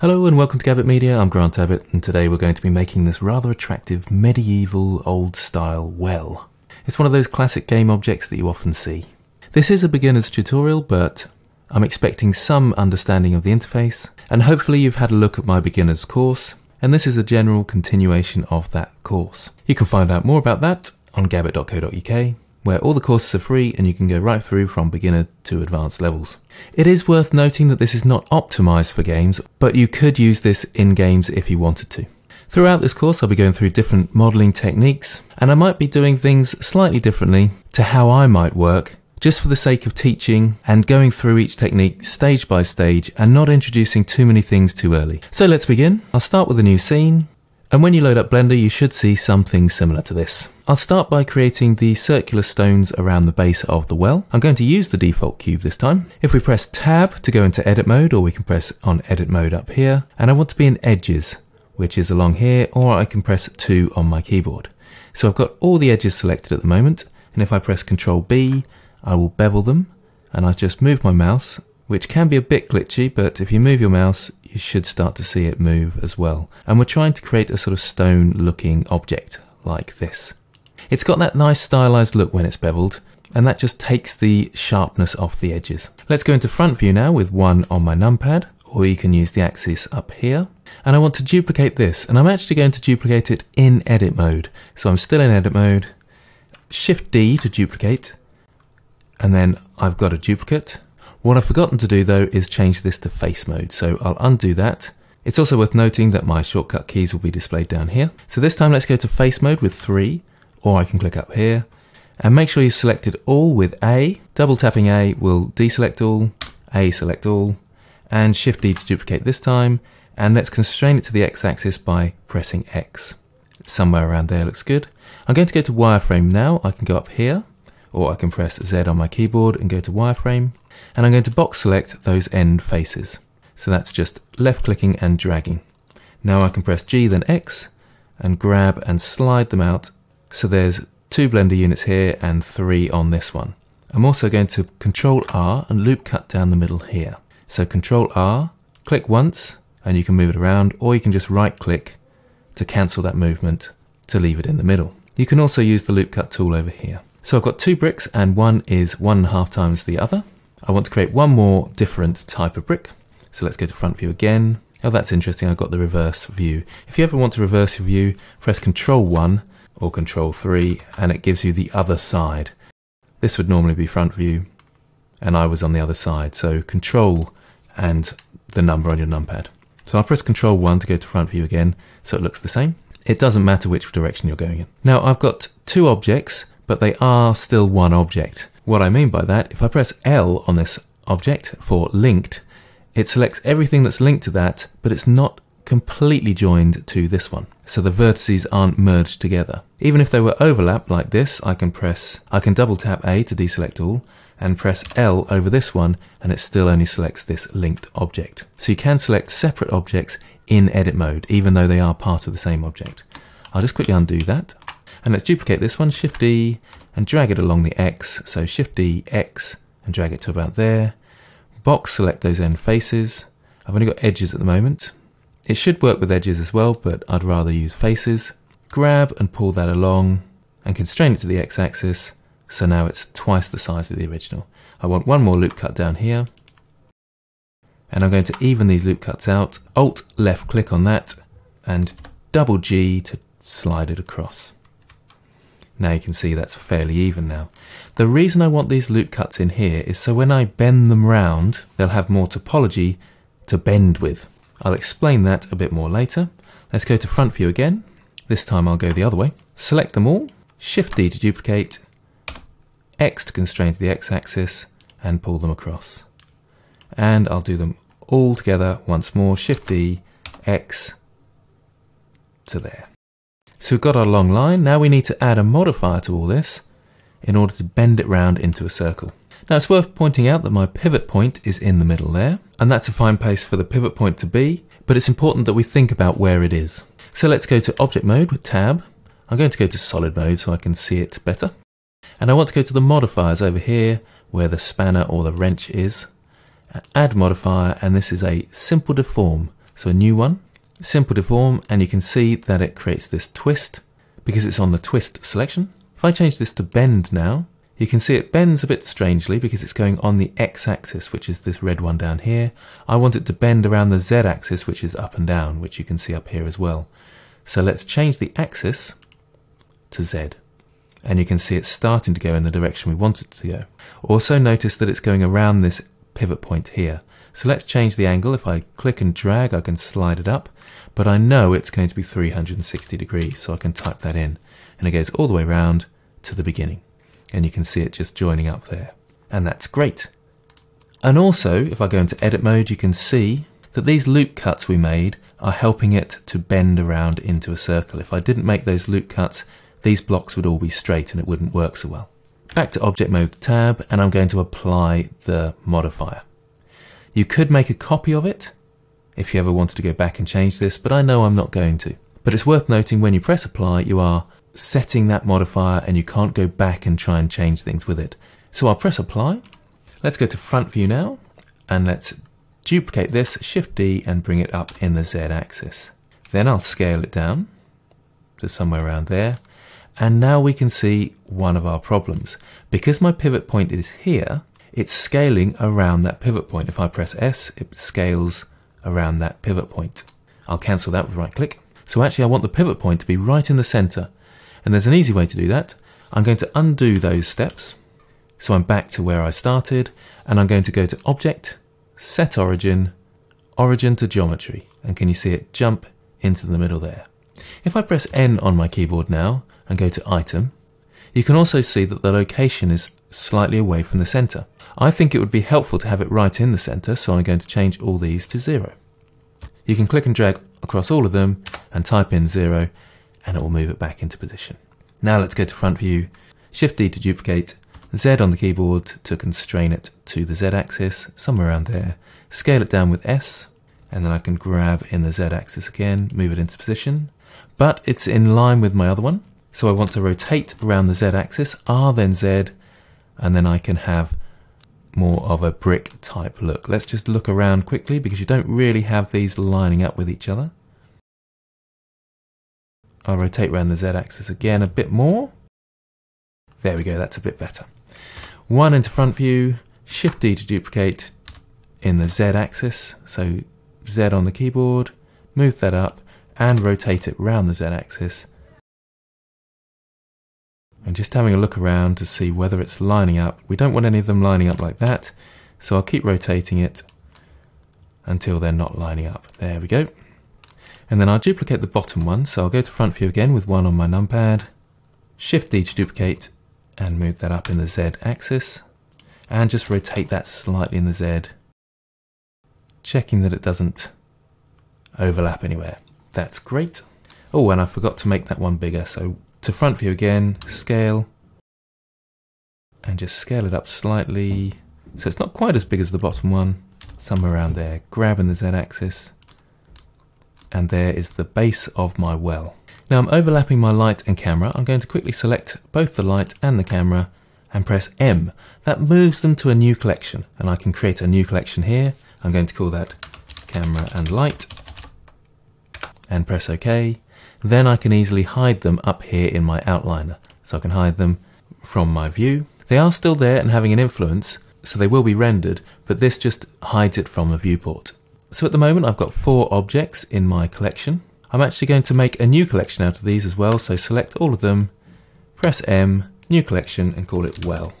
Hello and welcome to Gabbitt Media, I'm Grant Abbitt, and today we're going to be making this rather attractive medieval old-style well. It's one of those classic game objects that you often see. This is a beginner's tutorial, but I'm expecting some understanding of the interface, and hopefully you've had a look at my beginner's course, and this is a general continuation of that course. You can find out more about that on gabbit.co.uk, where all the courses are free and you can go right through from beginner to advanced levels. It is worth noting that this is not optimized for games, but you could use this in games if you wanted to. Throughout this course, I'll be going through different modeling techniques, and I might be doing things slightly differently to how I might work, just for the sake of teaching and going through each technique stage by stage and not introducing too many things too early. So let's begin. I'll start with a new scene. And when you load up Blender, you should see something similar to this. I'll start by creating the circular stones around the base of the well. I'm going to use the default cube this time. If we press Tab to go into edit mode, or we can press on edit mode up here, and I want to be in edges, which is along here, or I can press 2 on my keyboard. So I've got all the edges selected at the moment, and if I press Ctrl B, I will bevel them, and I just move my mouse, which can be a bit glitchy, but if you move your mouse, you should start to see it move as well. And we're trying to create a sort of stone looking object like this. It's got that nice stylized look when it's beveled, and that just takes the sharpness off the edges. Let's go into front view now with 1 on my numpad, or you can use the axis up here. And I want to duplicate this, and I'm actually going to duplicate it in edit mode. So I'm still in edit mode, Shift D to duplicate, and then I've got a duplicate. What I've forgotten to do though is change this to face mode, so I'll undo that. It's also worth noting that my shortcut keys will be displayed down here. So this time let's go to face mode with 3, or I can click up here, and make sure you've selected all with A. Double tapping A will deselect all, A select all, and Shift D to duplicate this time, and let's constrain it to the X axis by pressing X. Somewhere around there looks good. I'm going to go to wireframe now. I can go up here, or I can press Z on my keyboard and go to wireframe. And I'm going to box select those end faces. So that's just left clicking and dragging. Now I can press G then X and grab and slide them out. So there's 2 Blender units here and 3 on this one. I'm also going to Control R and loop cut down the middle here. So Control R, click once and you can move it around, or you can just right click to cancel that movement to leave it in the middle. You can also use the loop cut tool over here. So I've got 2 bricks and one is 1.5 times the other. I want to create one more different type of brick. So let's go to front view again. Oh, that's interesting, I got the reverse view. If you ever want to reverse your view, press Control 1 or Control 3 and it gives you the other side. This would normally be front view and I was on the other side. So Control and the number on your numpad. So I'll press Control 1 to go to front view again so it looks the same. It doesn't matter which direction you're going in. Now I've got 2 objects, but they are still one object. What I mean by that, if I press L on this object for linked, it selects everything that's linked to that, but it's not completely joined to this one. So the vertices aren't merged together. Even if they were overlapped like this, I can double tap A to deselect all and press L over this one and it still only selects this linked object. So you can select separate objects in edit mode, even though they are part of the same object. I'll just quickly undo that. And let's duplicate this one, Shift D, and drag it along the X. So Shift D, X, and drag it to about there. Box select those end faces. I've only got edges at the moment. It should work with edges as well, but I'd rather use faces. Grab and pull that along and constrain it to the X axis. So now it's twice the size of the original. I want one more loop cut down here. And I'm going to even these loop cuts out. Alt left click on that and double G to slide it across. Now you can see that's fairly even now. The reason I want these loop cuts in here is so when I bend them round, they'll have more topology to bend with. I'll explain that a bit more later. Let's go to front view again. This time I'll go the other way. Select them all, Shift D to duplicate, X to constrain to the X axis, and pull them across. And I'll do them all together once more, Shift D, X to there. So we've got our long line. Now we need to add a modifier to all this in order to bend it round into a circle. Now it's worth pointing out that my pivot point is in the middle there, and that's a fine place for the pivot point to be, but it's important that we think about where it is. So let's go to object mode with tab. I'm going to go to solid mode so I can see it better. And I want to go to the modifiers over here where the spanner or the wrench is. Add modifier, and this is a simple deform. So a new one, simple deform, and you can see that it creates this twist because it's on the twist selection. If I change this to bend now, you can see it bends a bit strangely because it's going on the x-axis, which is this red one down here. I want it to bend around the z-axis, which is up and down, which you can see up here as well. So let's change the axis to z. And you can see it's starting to go in the direction we want it to go. Also notice that it's going around this pivot point here. So let's change the angle. If I click and drag, I can slide it up, but I know it's going to be 360 degrees, so I can type that in. And it goes all the way around to the beginning. And you can see it just joining up there. And that's great. And also, if I go into edit mode, you can see that these loop cuts we made are helping it to bend around into a circle. If I didn't make those loop cuts, these blocks would all be straight and it wouldn't work so well. Back to Object Mode tab, and I'm going to apply the modifier. You could make a copy of it if you ever wanted to go back and change this, but I know I'm not going to. But it's worth noting when you press apply, you are setting that modifier and you can't go back and try and change things with it. So I'll press apply. Let's go to front view now, and let's duplicate this, Shift D, and bring it up in the Z axis. Then I'll scale it down to somewhere around there. And now we can see one of our problems. Because my pivot point is here, it's scaling around that pivot point. If I press S, it scales around that pivot point. I'll cancel that with right click. So actually I want the pivot point to be right in the center. And there's an easy way to do that. I'm going to undo those steps. So I'm back to where I started, and I'm going to go to Object, Set Origin, Origin to Geometry. And can you see it jump into the middle there? If I press N on my keyboard now, and go to item, you can also see that the location is slightly away from the center. I think it would be helpful to have it right in the center, so I'm going to change all these to 0. You can click and drag across all of them and type in 0, and it will move it back into position. Now let's go to front view, Shift D to duplicate, Z on the keyboard to constrain it to the Z axis, somewhere around there, scale it down with S, and then I can grab in the Z axis again, move it into position, but it's in line with my other one. So I want to rotate around the Z axis, R then Z, and then I can have more of a brick type look. Let's just look around quickly because you don't really have these lining up with each other. I'll rotate around the Z axis again a bit more. There we go, that's a bit better. One into front view, Shift D to duplicate in the Z axis. So Z on the keyboard, move that up and rotate it around the Z axis. And just having a look around to see whether it's lining up. We don't want any of them lining up like that, so I'll keep rotating it until they're not lining up. There we go. And then I'll duplicate the bottom one, so I'll go to front view again with one on my numpad, Shift D to duplicate and move that up in the Z axis, and just rotate that slightly in the Z, checking that it doesn't overlap anywhere. That's great. Oh, and I forgot to make that one bigger, so to front view again, scale, and just scale it up slightly so it's not quite as big as the bottom one, somewhere around there, grabbing the Z axis, and there is the base of my well. Now I'm overlapping my light and camera. I'm going to quickly select both the light and the camera and press M. That moves them to a new collection, and I can create a new collection here. I'm going to call that camera and light and press OK. Then I can easily hide them up here in my outliner. So I can hide them from my view. They are still there and having an influence, so they will be rendered, but this just hides it from the viewport. So at the moment I've got 4 objects in my collection. I'm actually going to make a new collection out of these as well, so select all of them, press M, new collection, and call it well.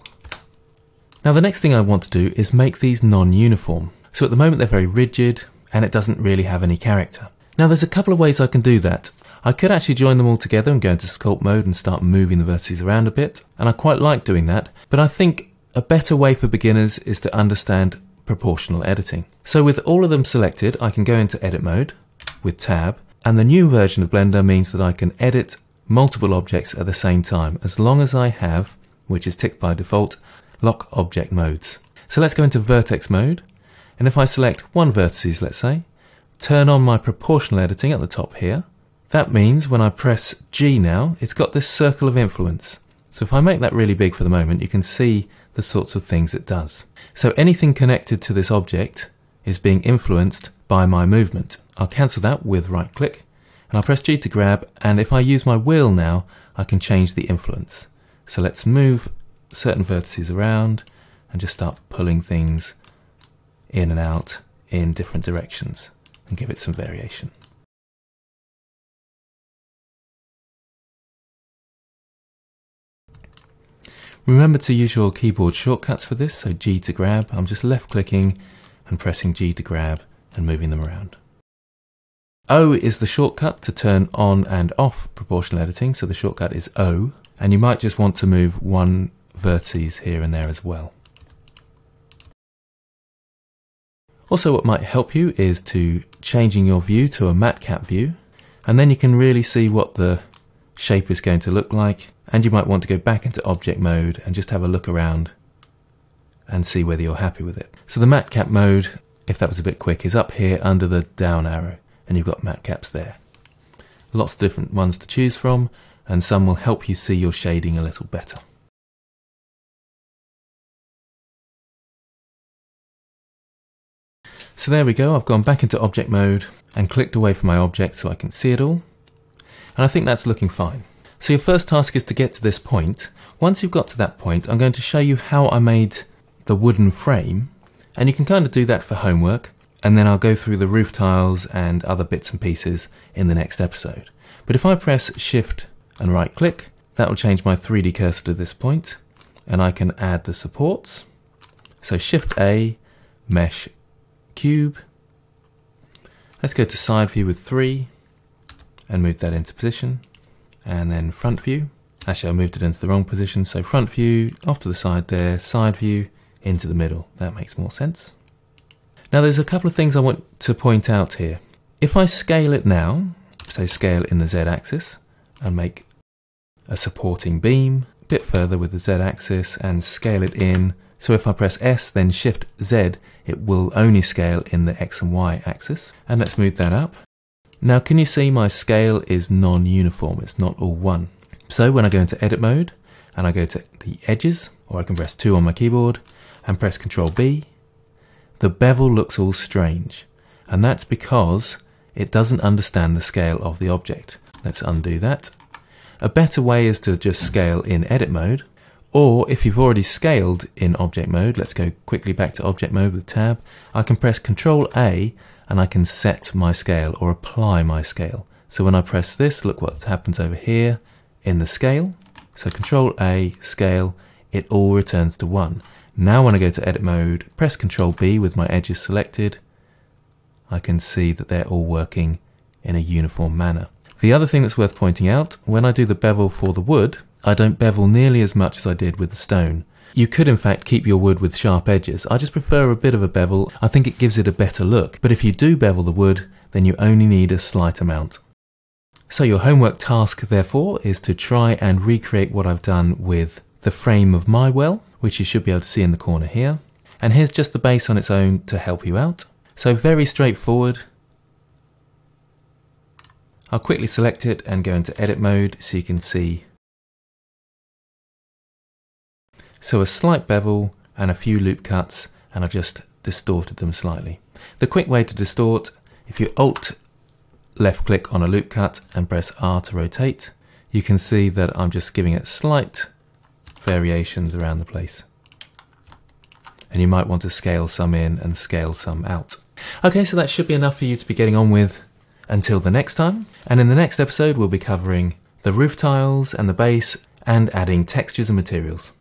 Now the next thing I want to do is make these non-uniform. So at the moment they're very rigid and it doesn't really have any character. Now there's a couple of ways I can do that. I could actually join them all together and go into sculpt mode and start moving the vertices around a bit, and I quite like doing that, but I think a better way for beginners is to understand proportional editing. So with all of them selected, I can go into edit mode with tab, and the new version of Blender means that I can edit multiple objects at the same time, as long as I have, which is ticked by default, lock object modes. So let's go into vertex mode, and if I select one vertices, let's say, turn on my proportional editing at the top here. That means when I press G now, it's got this circle of influence. So if I make that really big for the moment, you can see the sorts of things it does. So anything connected to this object is being influenced by my movement. I'll cancel that with right click, and I'll press G to grab, and if I use my wheel now, I can change the influence. So let's move certain vertices around and just start pulling things in and out in different directions and give it some variation. Remember to use your keyboard shortcuts for this, so G to grab. I'm just left clicking and pressing G to grab and moving them around. O is the shortcut to turn on and off proportional editing, so the shortcut is O, and you might just want to move one vertices here and there as well. Also, what might help you is to changing your view to a matcap view, and then you can really see what the shape is going to look like, and you might want to go back into object mode and just have a look around and see whether you're happy with it. So the matcap mode, if that was a bit quick, is up here under the down arrow, and you've got matcaps there. Lots of different ones to choose from, and some will help you see your shading a little better. So there we go, I've gone back into object mode and clicked away from my object so I can see it all. And I think that's looking fine. So your first task is to get to this point. Once you've got to that point, I'm going to show you how I made the wooden frame, and you can kind of do that for homework, and then I'll go through the roof tiles and other bits and pieces in the next episode. But if I press Shift and right click, that will change my 3D cursor to this point, and I can add the supports. So Shift A, Mesh Cube. Let's go to side view with 3 and move that into position, and then front view. Actually, I moved it into the wrong position, so front view off to the side there, side view into the middle. That makes more sense. Now there's a couple of things I want to point out here. If I scale it now, so scale in the z-axis and make a supporting beam a bit further with the z-axis and scale it in. So if I press S, then Shift Z, it will only scale in the X and Y axis. And let's move that up. Now, can you see my scale is non-uniform? It's not all one. So when I go into edit mode and I go to the edges, or I can press 2 on my keyboard and press Ctrl B, the bevel looks all strange. And that's because it doesn't understand the scale of the object. Let's undo that. A better way is to just scale in edit mode, or if you've already scaled in object mode, let's go quickly back to object mode with tab, I can press Ctrl A and I can set my scale or apply my scale. So when I press this, look what happens over here in the scale. So Ctrl A, scale, it all returns to 1. Now when I go to edit mode, press Ctrl B with my edges selected, I can see that they're all working in a uniform manner. The other thing that's worth pointing out, when I do the bevel for the wood, I don't bevel nearly as much as I did with the stone. You could in fact keep your wood with sharp edges. I just prefer a bit of a bevel. I think it gives it a better look. But if you do bevel the wood, then you only need a slight amount. So your homework task, therefore, is to try and recreate what I've done with the frame of my well, which you should be able to see in the corner here. And here's just the base on its own to help you out. So very straightforward. I'll quickly select it and go into edit mode so you can see. So a slight bevel and a few loop cuts, and I've just distorted them slightly. The quick way to distort, if you Alt left click on a loop cut and press R to rotate, you can see that I'm just giving it slight variations around the place. And you might want to scale some in and scale some out. Okay, so that should be enough for you to be getting on with until the next time. And in the next episode, we'll be covering the roof tiles and the base and adding textures and materials.